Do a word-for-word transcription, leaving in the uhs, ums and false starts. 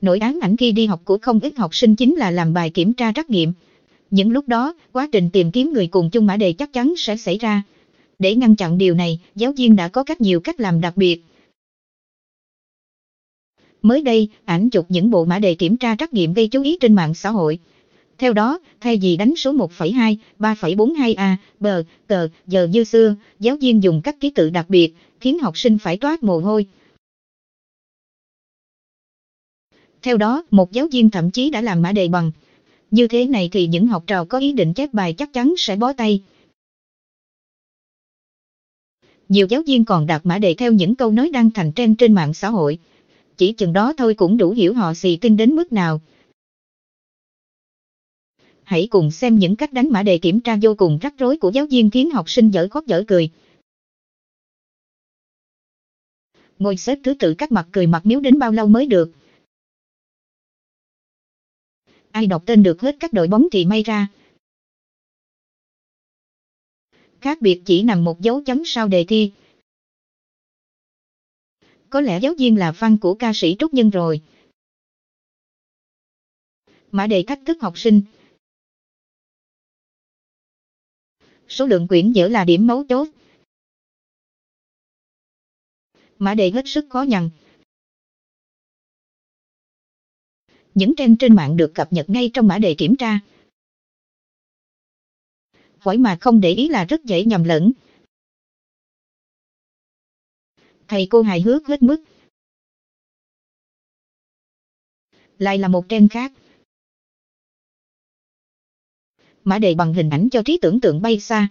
Nỗi ám ảnh khi đi học của không ít học sinh chính là làm bài kiểm tra trắc nghiệm. Những lúc đó, quá trình tìm kiếm người cùng chung mã đề chắc chắn sẽ xảy ra. Để ngăn chặn điều này, giáo viên đã có cách nhiều cách làm đặc biệt. Mới đây, ảnh chụp những bộ mã đề kiểm tra trắc nghiệm gây chú ý trên mạng xã hội. Theo đó, thay vì đánh số một phẩy hai, ba phẩy bốn mươi hai a, b, c, giờ như xưa, giáo viên dùng các ký tự đặc biệt, khiến học sinh phải toát mồ hôi. Theo đó, một giáo viên thậm chí đã làm mã đề bằng. Như thế này thì những học trò có ý định chép bài chắc chắn sẽ bó tay. Nhiều giáo viên còn đặt mã đề theo những câu nói đang thành trend trên mạng xã hội. Chỉ chừng đó thôi cũng đủ hiểu họ xì tin đến mức nào. Hãy cùng xem những cách đánh mã đề kiểm tra vô cùng rắc rối của giáo viên khiến học sinh dở khóc dở cười. Ngồi xếp thứ tự các mặt cười mặt miếu đến bao lâu mới được? Ai đọc tên được hết các đội bóng thì may ra. Khác biệt chỉ nằm một dấu chấm sau đề thi. Có lẽ giáo viên là fan của ca sĩ Trúc Nhân rồi. Mã đề thách thức học sinh. Số lượng quyển dở là điểm mấu chốt. Mã đề hết sức khó nhằn. Những trend trên mạng được cập nhật ngay trong mã đề kiểm tra. Hỏi mà không để ý là rất dễ nhầm lẫn. Thầy cô hài hước hết mức. Lại là một trend khác. Mã đề bằng hình ảnh cho trí tưởng tượng bay xa.